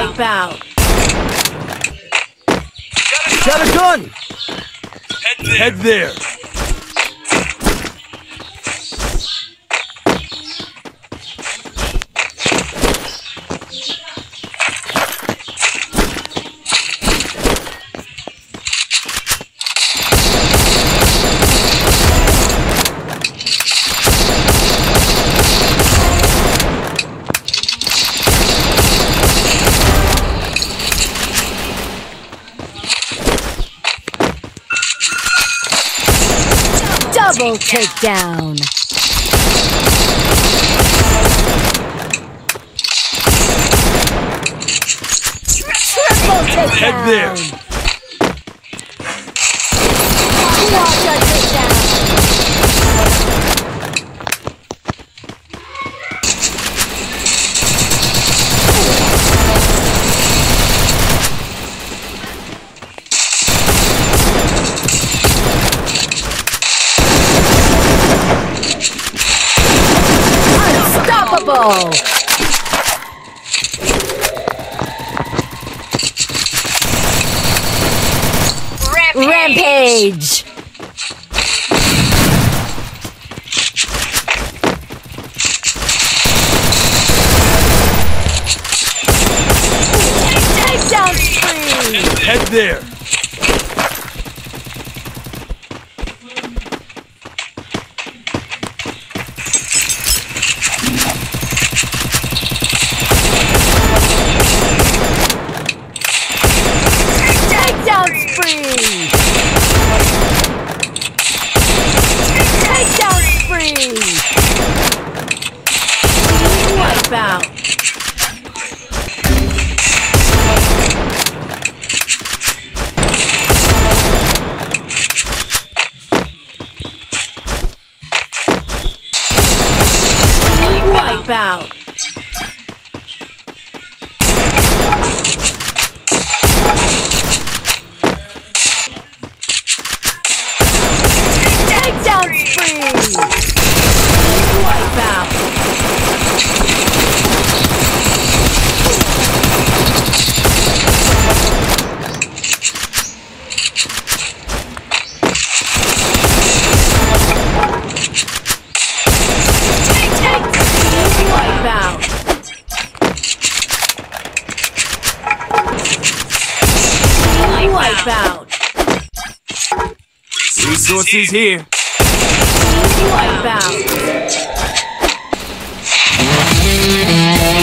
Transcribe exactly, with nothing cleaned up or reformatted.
Wipeout. Got a gun. Head there. Head there. Double takedown. Triple takedown. Head there. Quadra takedown. Unstoppable! Rampage! Rampage. Take down spree! Head there! Out. Wipe out. Take down spree. Wipe out. Out. Resources here. Wipe out.